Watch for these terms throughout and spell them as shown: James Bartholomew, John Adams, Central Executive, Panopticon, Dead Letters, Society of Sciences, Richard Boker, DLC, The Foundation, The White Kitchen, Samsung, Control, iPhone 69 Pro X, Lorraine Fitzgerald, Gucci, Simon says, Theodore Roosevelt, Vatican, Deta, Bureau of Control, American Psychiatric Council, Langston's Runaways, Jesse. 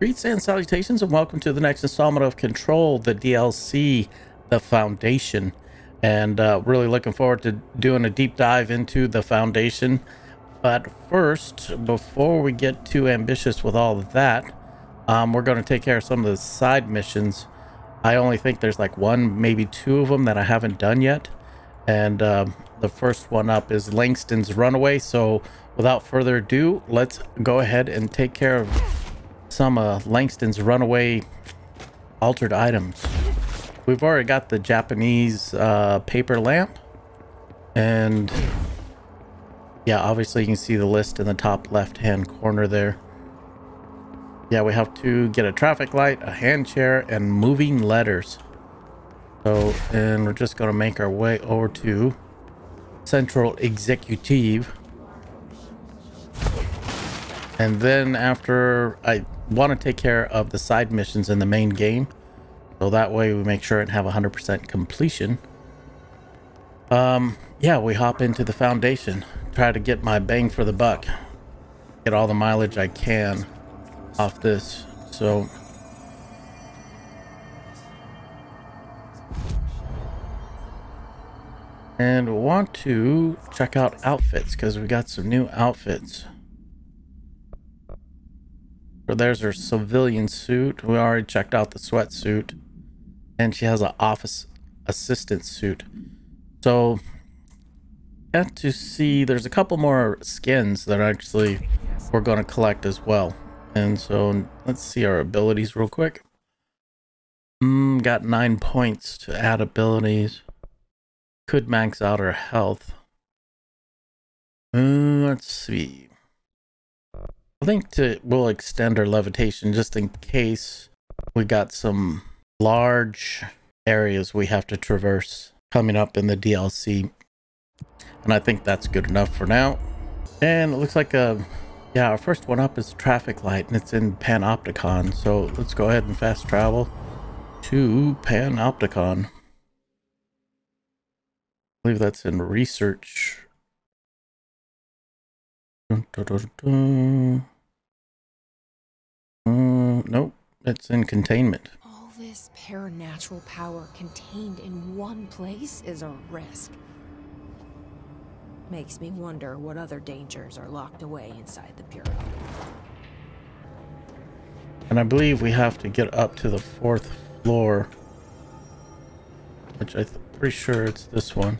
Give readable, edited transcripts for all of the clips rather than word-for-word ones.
Greetings and salutations, and welcome to the next installment of Control, the DLC, The Foundation. And really looking forward to doing a deep dive into The Foundation. But first, before we get too ambitious with all of that, we're going to take care of some of the side missions. I only think there's like one, maybe two of them that I haven't done yet. And the first one up is Langston's Runaways. So without further ado, let's go ahead and take care of some Langston's Runaway altered items. We've already got the Japanese paper lamp, and yeah, obviously you can see the list in the top left hand corner there. Yeah, we have to get a traffic light, a hand chair, and moving letters. So, and we're just going to make our way over to Central Executive. And then after, I want to take care of the side missions in the main game, so that way we make sure and have 100% completion. Yeah, we hop into the Foundation, try to get my bang for the buck, get all the mileage I can off this. So and want to check out outfits, because we got some new outfits. There's her civilian suit. We already checked out the sweatsuit, and she has an office assistant suit. So got to see there's a couple more skins that actually we're going to collect as well. And so let's see our abilities real quick. Got 9 points to add abilities. Could max out her health. Let's see. I think we'll extend our levitation just in case we got some large areas we have to traverse coming up in the DLC. And I think that's good enough for now. And it looks like, yeah, our first one up is traffic light, and it's in Panopticon. So let's go ahead and fast travel to Panopticon. I believe that's in research. Nope, it's in containment. All this paranormal power contained in one place is a risk. Makes me wonder what other dangers are locked away inside the Bureau. And I believe we have to get up to the 4th floor, which I'm pretty sure it's this one.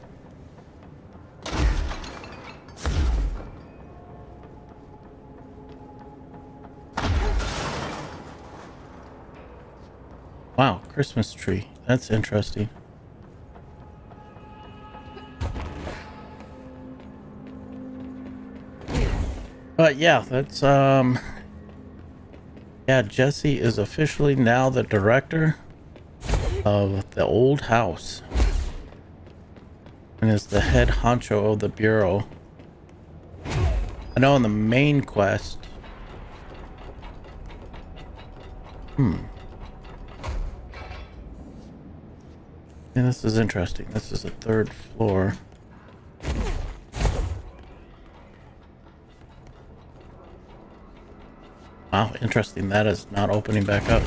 Wow, Christmas tree. That's interesting. But yeah, that's yeah, Jesse is officially now the director of the old house and is the head honcho of the Bureau. I know in the main quest. And this is interesting. This is the 3rd floor. Wow, interesting. That is not opening back up.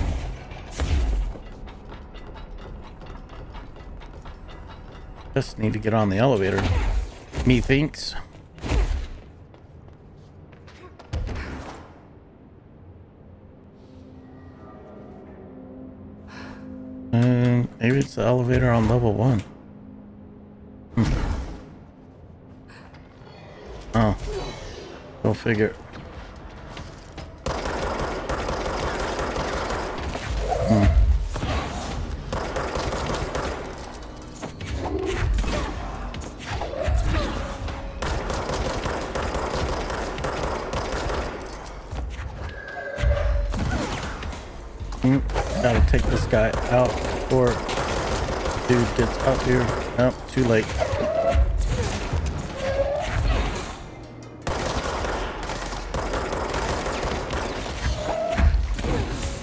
Just need to get on the elevator, methinks. Maybe it's the elevator on level 1. Oh, go figure. Gotta take this guy out before dude gets up here. Nope, too late.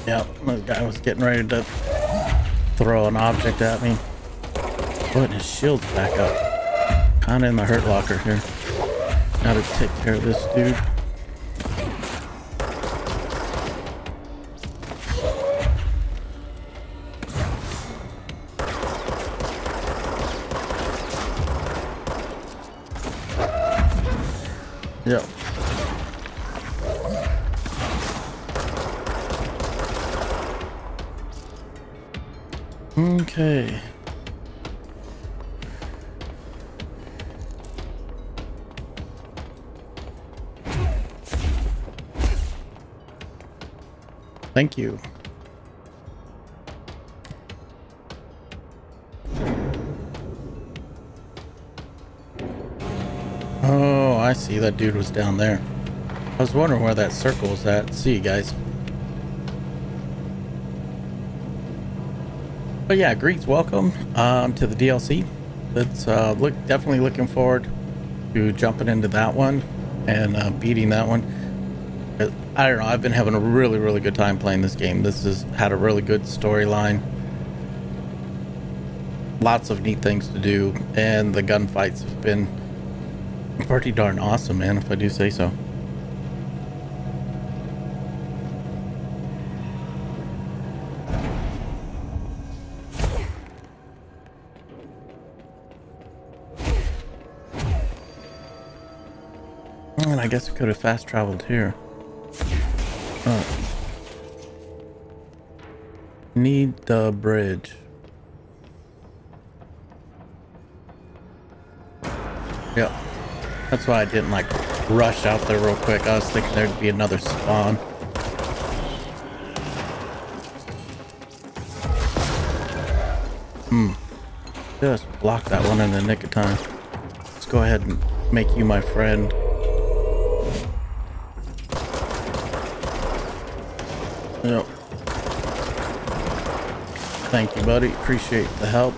Yep, this guy was getting ready to throw an object at me. Putting his shield back up. Kinda in the hurt locker here. Gotta take care of this dude. Yeah. Okay. Thank you. Oh, I see. That dude was down there. I was wondering where that circle was at. See you guys. But yeah, greets, welcome to the DLC. That's definitely looking forward to jumping into that one and beating that one. I don't know, I've been having a really good time playing this game. This has had a really good storyline, lots of neat things to do, and the gunfights have been pretty darn awesome, man, if I do say so. I guess we could have fast traveled here. Need the bridge. Yep. That's why I didn't like rush out there real quick. I was thinking there'd be another spawn. Just block that one in the nick of time. Let's go ahead and make you my friend. Yep. Thank you, buddy. Appreciate the help.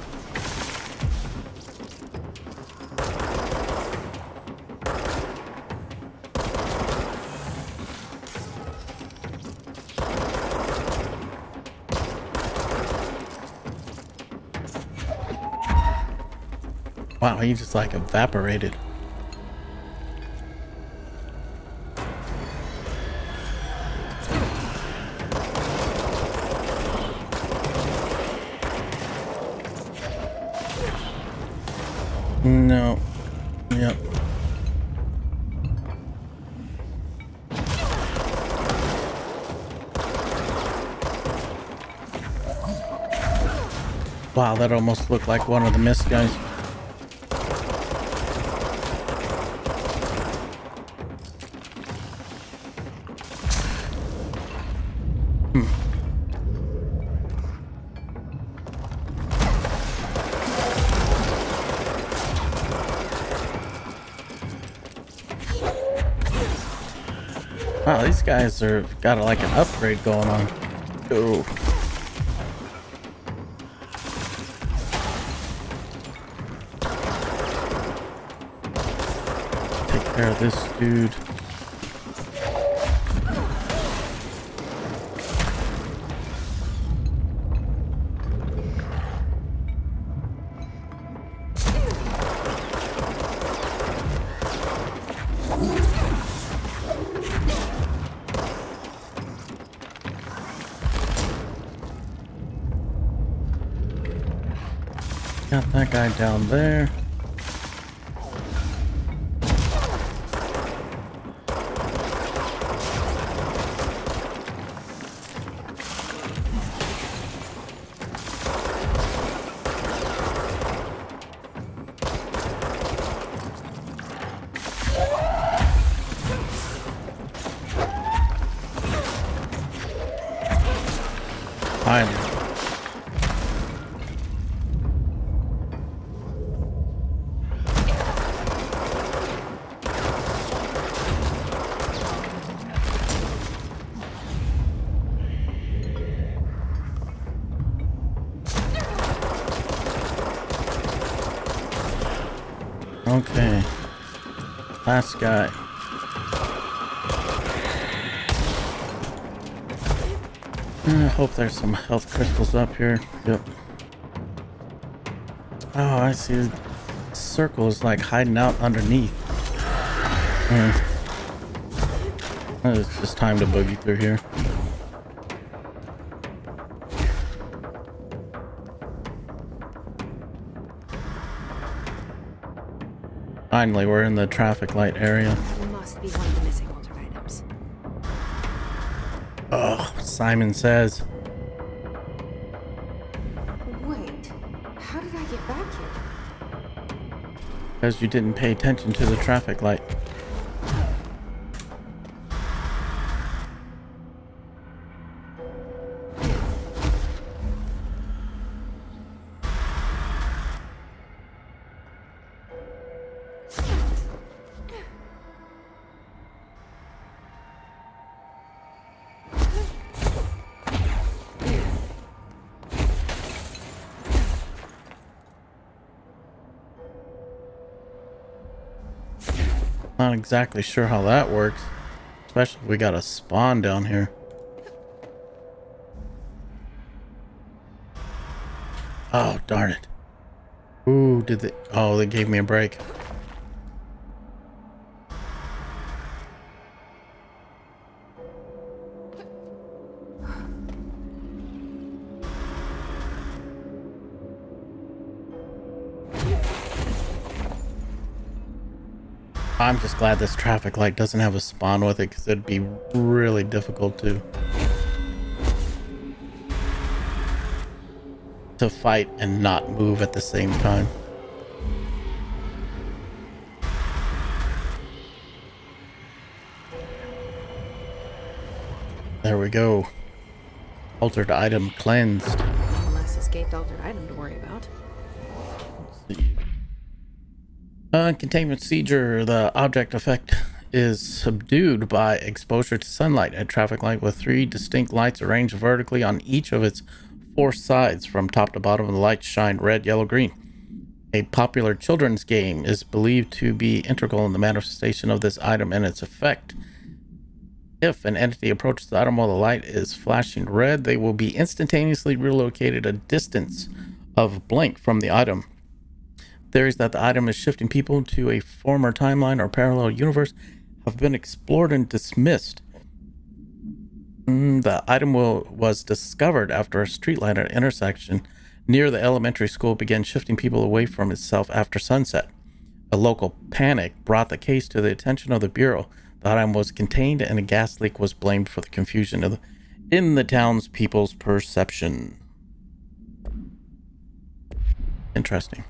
Wow, he just like evaporated. No. Yep. Wow, that almost looked like one of the missed guys. Wow, these guys are got like an upgrade going on. Ooh. Take care of this dude. Got that guy down there. Fine. Okay, last guy. I hope there's some health crystals up here. Yep. Oh, I see the circle is like hiding out underneath. It's just time to boogie through here. Finally, we're in the traffic light area. must be one of the missing altered items. Oh, Simon Says. Wait, how did I get back here? Because you didn't pay attention to the traffic light. Not exactly sure how that works, especially if we got a spawn down here. Oh, darn it. Ooh, did they? Oh, they gave me a break. I'm just glad this traffic light doesn't have a spawn with it, because it'd be really difficult to fight and not move at the same time. There we go. Altered item cleansed. Less escaped altered item to worry about. Let's see. Containment seizure. The object effect is subdued by exposure to sunlight. A traffic light with three distinct lights arranged vertically on each of its four sides from top to bottom. The lights shine red, yellow, green. A popular children's game is believed to be integral in the manifestation of this item and its effect. If an entity approaches the item while the light is flashing red, they will be instantaneously relocated a distance of blank from the item. Theories that the item is shifting people to a former timeline or parallel universe have been explored and dismissed. The item was discovered after a streetlight at an intersection near the elementary school began shifting people away from itself after sunset. A local panic brought the case to the attention of the Bureau. The item was contained and a gas leak was blamed for the confusion in the town's people's perception. Interesting.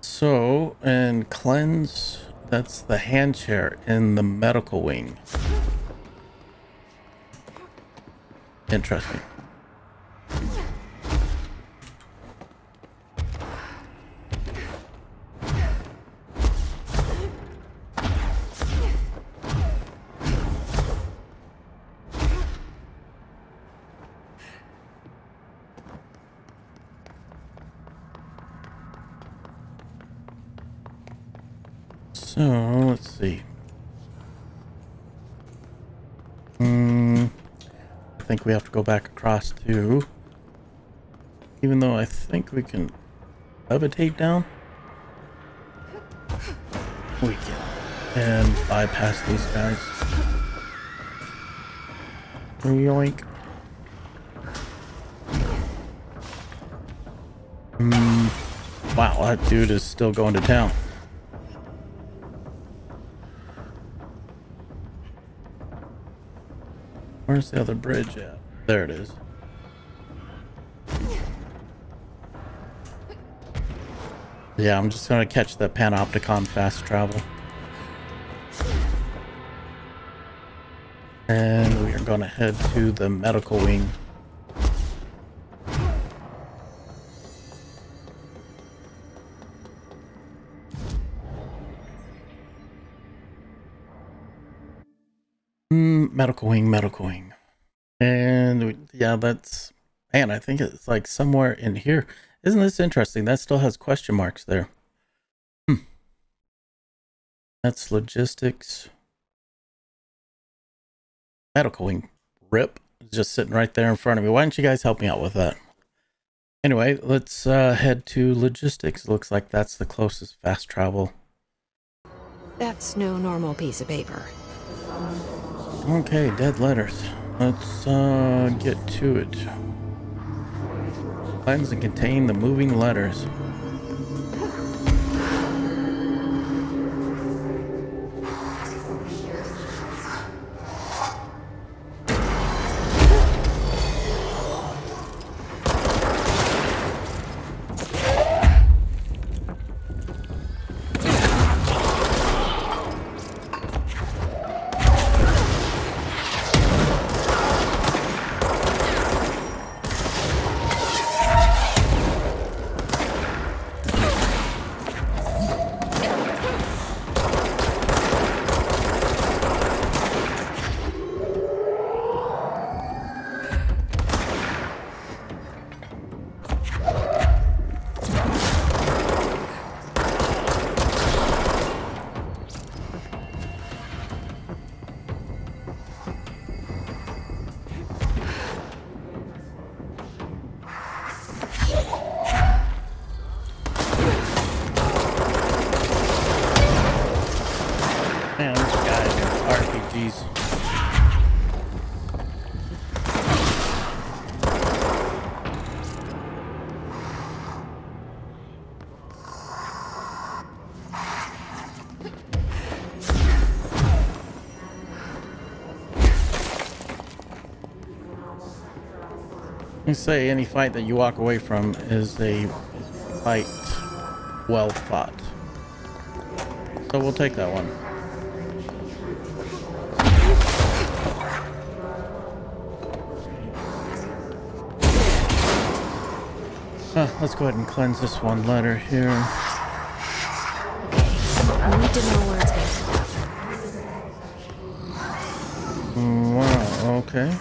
So, and cleanse, that's the hand chair in the medical wing. Interesting. So let's see. I think we have to go back across to, even though I think we can levitate down, we can and bypass these guys. Yoink. Wow, that dude is still going to town. Where's the other bridge at? There it is. Yeah, I'm just gonna catch the Panopticon fast travel. And we are gonna head to the medical wing. Medical wing. And yeah, that's, man, I think it's like somewhere in here. Isn't this interesting? That still has question marks there. That's logistics. Medical wing. Rip. Just sitting right there in front of me. Why don't you guys help me out with that? Anyway, let's head to logistics. Looks like that's the closest fast travel. That's no normal piece of paper. Okay, Dead Letters. Let's get to it. Cleanse and contain the moving letters. Jeez. They say any fight that you walk away from is a fight well fought. So we'll take that one. Let's go ahead and cleanse this one letter here. I need to know where it's going. Wow, okay.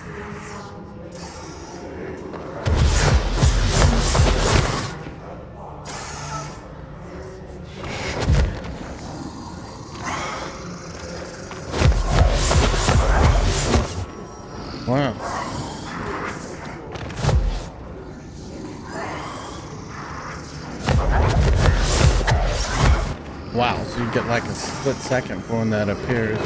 Get like a split second for when that appears.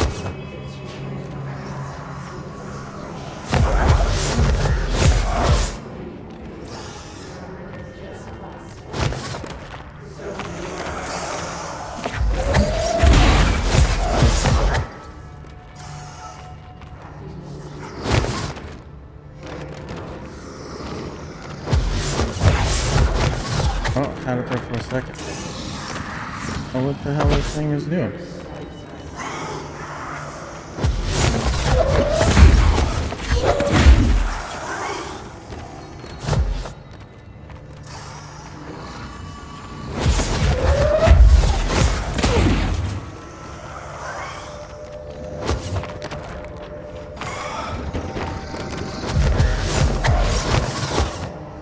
Oh, had it there for a second. What the hell this thing is doing?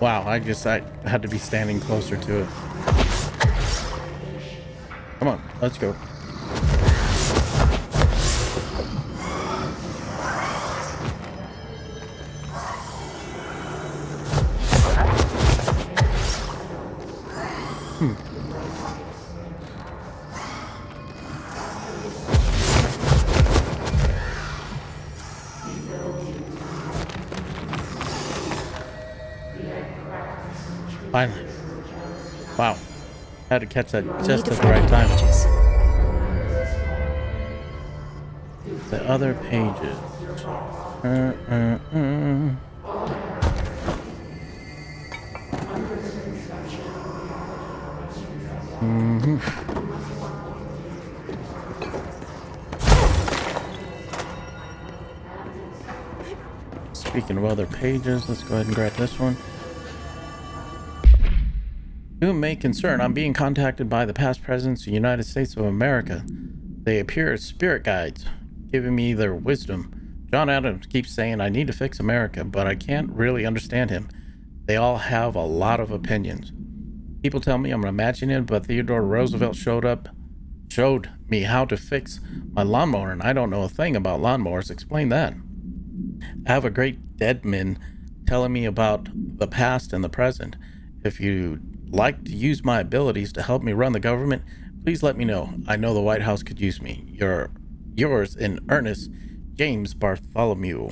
Wow, I had to be standing closer to it. Come on, let's go. Finally. Wow. Had to catch that just at the right time. The other pages. Speaking of other pages, let's go ahead and grab this one. Whom may concern, I'm being contacted by the past presidents of the United States of America. They appear as spirit guides, giving me their wisdom. John Adams keeps saying I need to fix America, but I can't really understand him. They all have a lot of opinions. People tell me I'm imagining it, but Theodore Roosevelt showed me how to fix my lawnmower, and I don't know a thing about lawnmowers. Explain that. I have a great dead man telling me about the past and the present. If you like to use my abilities to help me run the government, please let me know. I know the White House could use me. Yours in earnest, James Bartholomew.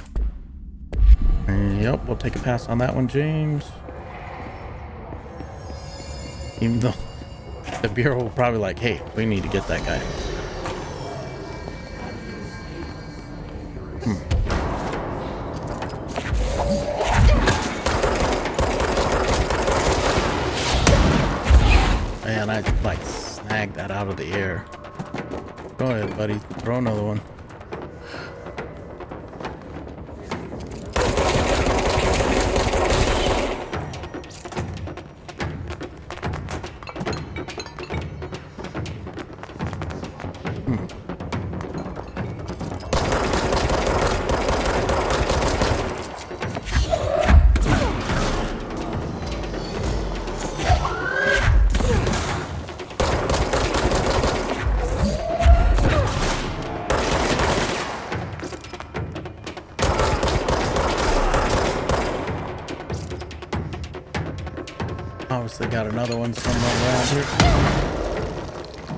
Yep, we'll take a pass on that one, James. Even though the Bureau will probably like, hey, we need to get that guy. Man, I like snagged that out of the air. Go ahead, buddy. Throw another one. Obviously got another one somewhere around here.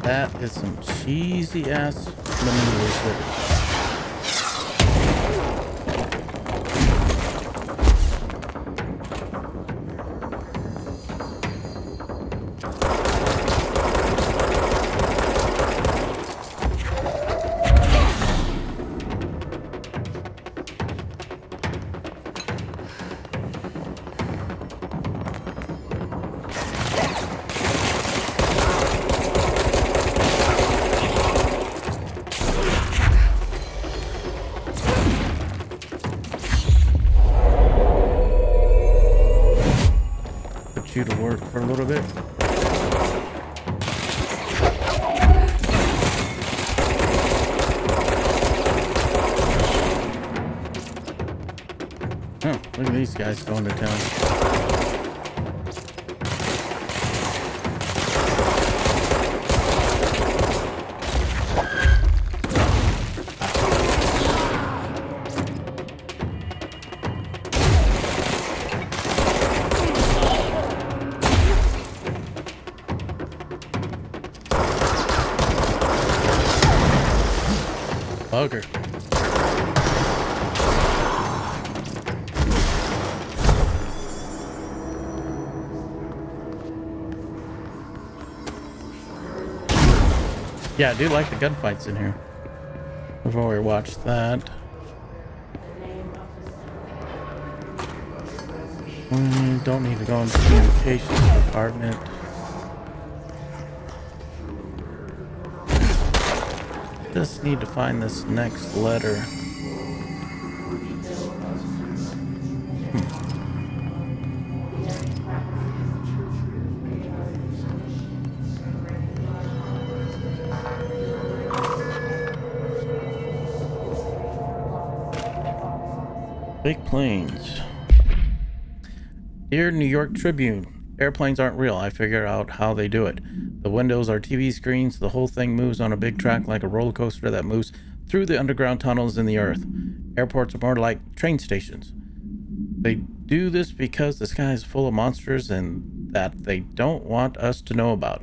That is some cheesy ass maneuvers. a little bit. Oh, look at these guys going to town. Bugger. Yeah, I do like the gunfights in here. We've already watched that. We don't need to go into the communications department. Just need to find this next letter. Big planes. Dear New York Tribune, airplanes aren't real. I figured out how they do it. The windows are TV screens. The whole thing moves on a big track like a roller coaster that moves through the underground tunnels in the earth. Airports are more like train stations. They do this because the sky is full of monsters and that they don't want us to know about.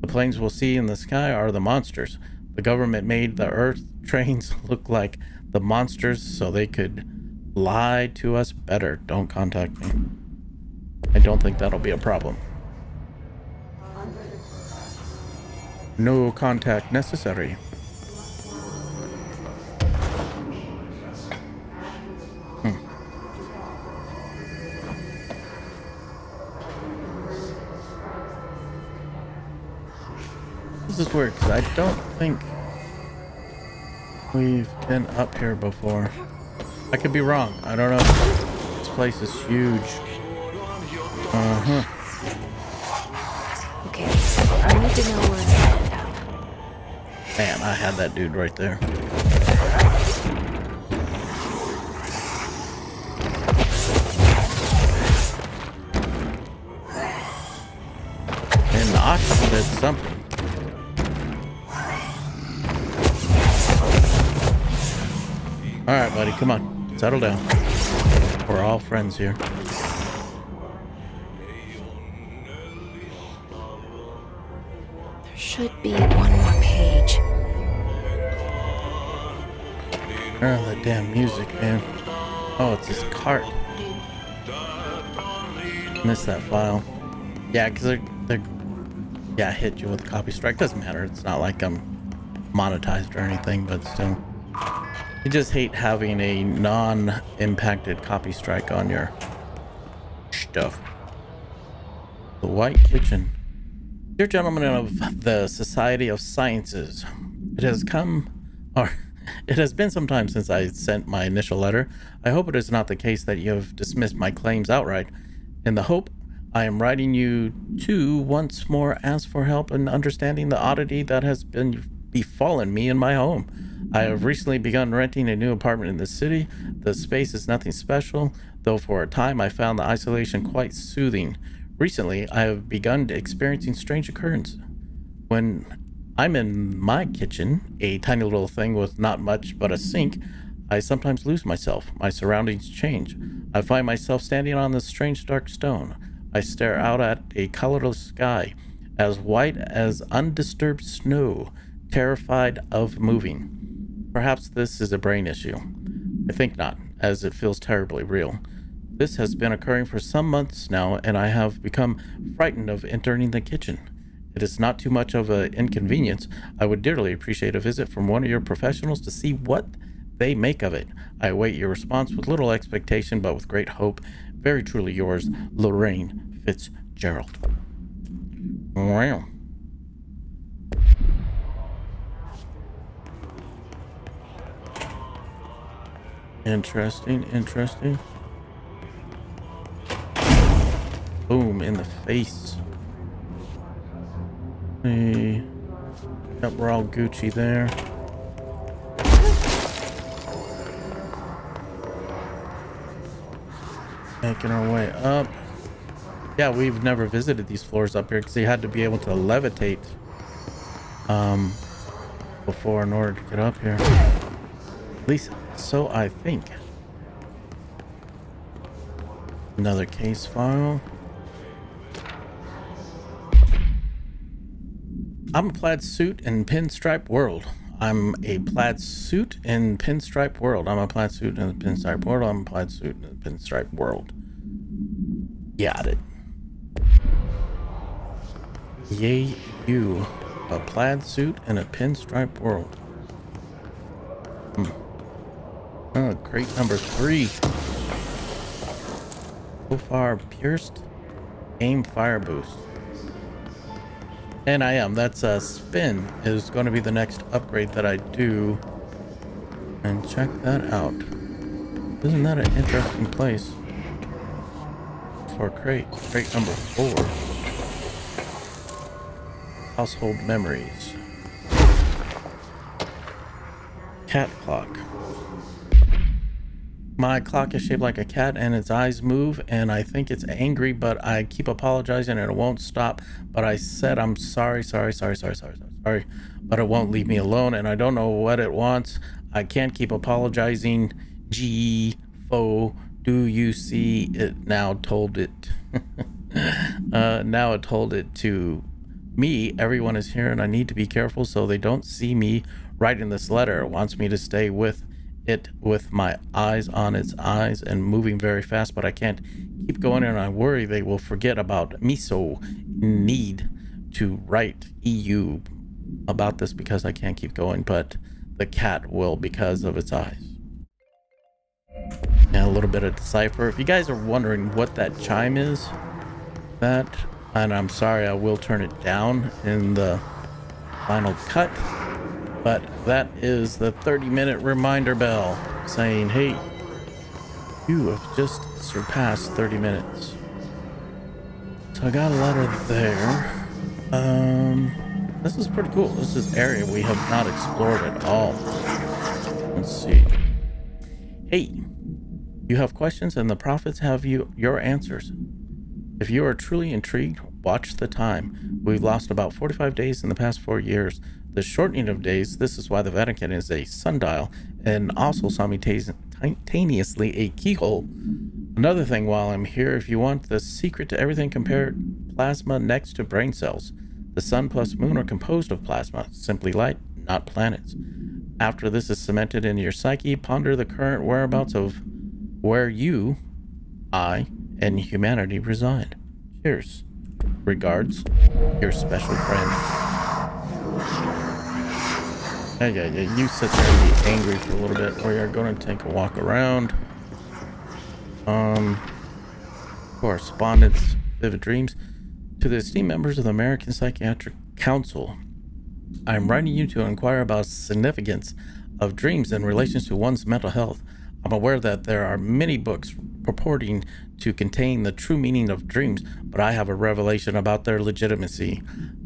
The planes we'll see in the sky are the monsters. The government made the earth trains look like the monsters so they could lie to us better. Don't contact me. I don't think that'll be a problem. No contact necessary. This is weird because I don't think we've been up here before. I could be wrong. I don't know. This place is huge. Okay, I need to know where. Man, I had that dude right there. And the oxygen did something. Alright, buddy, come on. Settle down. We're all friends here. There should be one more page. Oh, that damn music, man. Oh, it's this cart. Missed that file. Yeah, because they're... Yeah, I hit you with a copy strike. Doesn't matter. It's not like I'm monetized or anything, but still. You just hate having a non-impacted copy strike on your stuff. The White Kitchen. Dear gentlemen of the Society of Sciences, it has come... Or... It has been some time since I sent my initial letter. I hope it is not the case that you have dismissed my claims outright. In the hope, I am writing you to once more ask for help in understanding the oddity that has befallen me in my home. I have recently begun renting a new apartment in the city. The space is nothing special, though for a time I found the isolation quite soothing. Recently, I have begun experiencing strange occurrences. When I'm in my kitchen, a tiny little thing with not much but a sink, I sometimes lose myself. My surroundings change. I find myself standing on this strange dark stone. I stare out at a colorless sky, as white as undisturbed snow, terrified of moving. Perhaps this is a brain issue. I think not, as it feels terribly real. This has been occurring for some months now, and I have become frightened of entering the kitchen. It is not too much of an inconvenience. I would dearly appreciate a visit from one of your professionals to see what they make of it. I await your response with little expectation, but with great hope. Very truly yours, Lorraine Fitzgerald. Wow. Interesting, interesting. Boom, in the face. Hey. Yep, we're all Gucci there. Making our way up. Yeah, we've never visited these floors up here because they had to be able to levitate before in order to get up here. At least so I think. Another case file. I'm a plaid suit in pinstripe world. I'm a plaid suit in pinstripe world. Got it. Yay, you. A plaid suit in a pinstripe world. Oh, crate number 3. So far, pierced. Aim fire boost. And I am. That's a spin. Is going to be the next upgrade that I do. And check that out. Isn't that an interesting place? For crate. Crate number 4. Household memories. Cat clock. My clock is shaped like a cat and its eyes move and I think it's angry, but I keep apologizing and it won't stop. But I said I'm sorry, but it won't leave me alone and I don't know what it wants. I can't keep apologizing. G-fo, do you see it now told it? Now it told it to me. Everyone is here and I need to be careful so they don't see me writing this letter. It wants me to stay with it with my eyes on its eyes and moving very fast, but I can't keep going and I worry they will forget about me, so need to write EU about this because I can't keep going, but the cat will because of its eyes. Now a little bit of decipher. If you guys are wondering what that chime is, that, and I'm sorry, I will turn it down in the final cut. But that is the 30-minute reminder bell saying, hey, you have just surpassed 30 minutes. So I got a letter there. This is pretty cool. This is an area we have not explored at all. Let's see. Hey, you have questions and the prophets have your answers. If you are truly intrigued, watch the time. We've lost about 45 days in the past 4 years. The shortening of days, this is why the Vatican is a sundial and also simultaneously a keyhole. Another thing while I'm here, if you want the secret to everything, compare plasma next to brain cells. The sun plus moon are composed of plasma, simply light, not planets. After this is cemented into your psyche, ponder the current whereabouts of where you, I, and humanity reside. Cheers. Regards, your special friend. Yeah, you sit there and be angry for a little bit. We are going to take a walk around. Correspondence, vivid dreams. To the esteemed members of the American Psychiatric Council, I am writing you to inquire about the significance of dreams in relation to one's mental health. I'm aware that there are many books purporting to contain the true meaning of dreams, but I have a revelation about their legitimacy.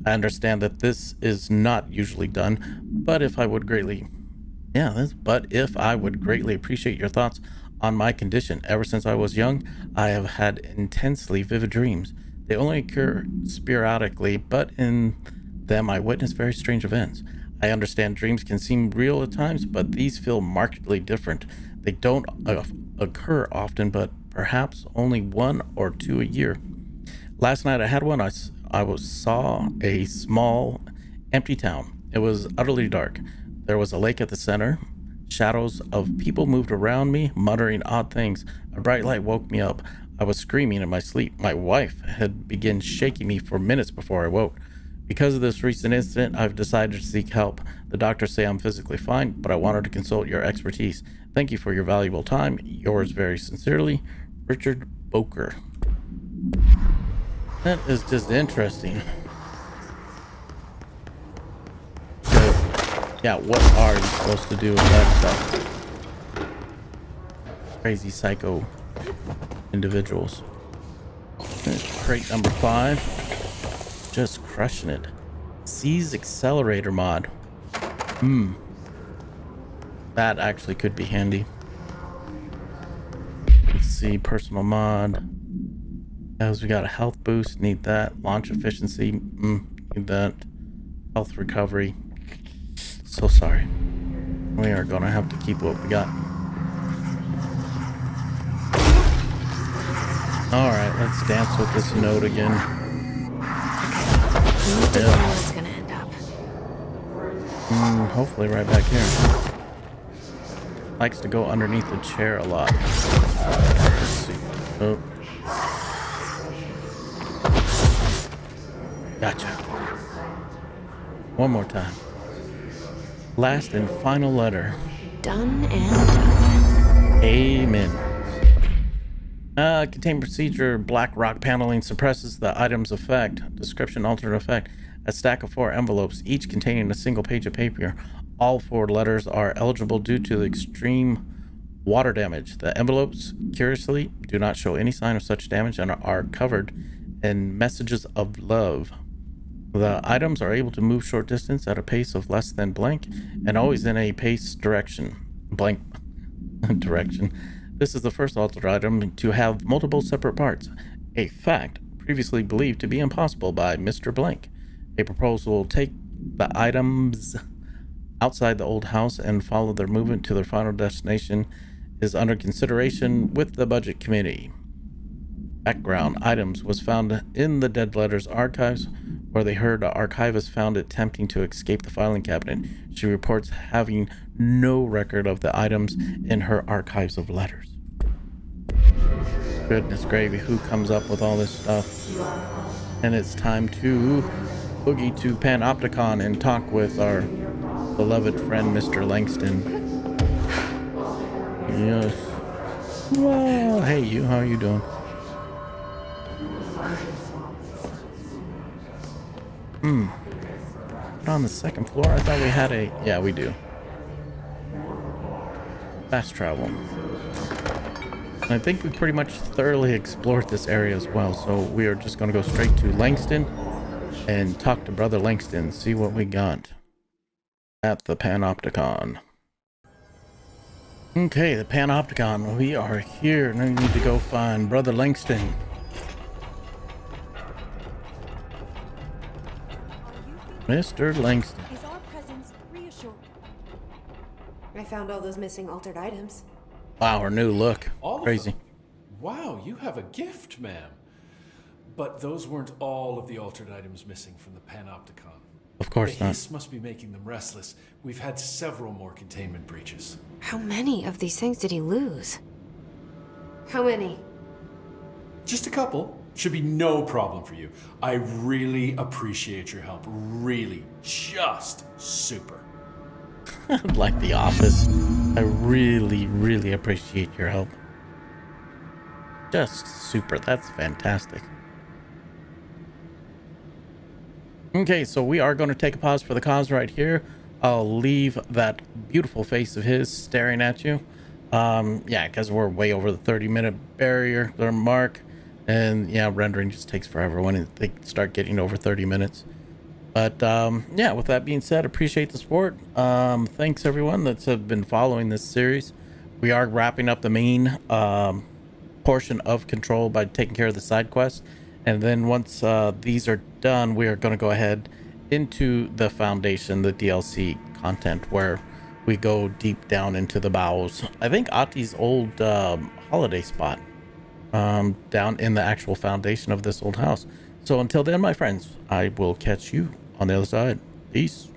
I understand that this is not usually done, but if I would greatly appreciate your thoughts on my condition. Ever since I was young, I have had intensely vivid dreams. They only occur sporadically, but in them I witness very strange events. I understand dreams can seem real at times, but these feel markedly different. They don't occur often, but perhaps only 1 or 2 a year. Last night I had one. I saw a small empty town. It was utterly dark. There was a lake at the center. Shadows of people moved around me, muttering odd things. A bright light woke me up. I was screaming in my sleep. My wife had begun shaking me for minutes before I woke. Because of this recent incident, I've decided to seek help. The doctors say I'm physically fine, but I wanted to consult your expertise. Thank you for your valuable time. Yours very sincerely, Richard Boker. That is just interesting. Yeah, what are you supposed to do with that stuff? Crazy psycho individuals. There's crate number 5. Just crushing it. Seize accelerator mod. That actually could be handy. Let's see, personal mod. As we got a health boost, need that. Launch efficiency, need that. Health recovery. So sorry. We are gonna have to keep what we got. Alright, let's dance with this note again. It's gonna end up. Hopefully right back here. Likes to go underneath the chair a lot. Let's see. Oh. Gotcha. One more time. Last and final letter. Done and done. Amen. Contained procedure. Black rock paneling suppresses the item's effect. Description: altered effect. A stack of 4 envelopes, each containing a single page of paper. All 4 letters are eligible due to the extreme water damage. The envelopes, curiously, do not show any sign of such damage and are covered in messages of love. The items are able to move short distance at a pace of less than blank and always in a pace direction. Blank direction. This is the first altered item to have multiple separate parts, a fact previously believed to be impossible by Mr. Blank. A proposal will take the items outside the old house and follow their movement to their final destination is under consideration with the budget committee. Background: items was found in the Dead Letters archives, where they heard an archivist found attempting to escape the filing cabinet. She reports having no record of the items in her archives of letters. Goodness gravy, who comes up with all this stuff? And it's time to boogie to Panopticon and talk with our beloved friend, Mr. Langston. Yes. Well, hey you, how are you doing? On the second floor? I thought we had a... Yeah, we do. Fast travel. And I think we pretty much thoroughly explored this area as well, so we are just going to go straight to Langston and talk to Brother Langston, see what we got at the Panopticon. Okay, the Panopticon. We are here. Now we need to go find Brother Langston. Mr. Langston. Is our presence reassuring? I found all those missing altered items. Wow, her new look. All crazy. Wow, you have a gift, ma'am. But those weren't all of the altered items missing from the Panopticon. Of course not. This must be making them restless. We've had several more containment breaches. How many of these things did he lose? How many? Just a couple. Should be no problem for you. I really appreciate your help. Really, just super. Like The Office. I really, really appreciate your help. Just super. That's fantastic. Okay, so we are going to take a pause for the cause right here. I'll leave that beautiful face of his staring at you. Yeah, because we're way over the 30-minute barrier or mark. And yeah, rendering just takes forever when they start getting over 30 minutes. But yeah, with that being said, appreciate the support. Thanks everyone that's have been following this series. We are wrapping up the main portion of Control by taking care of the side quests. And then once these are done, we are going to go ahead into the Foundation, the DLC content, where we go deep down into the bowels. I think Ati's old holiday spot. Down in the actual foundation of this old house. So until then, my friends, I will catch you on the other side. Peace.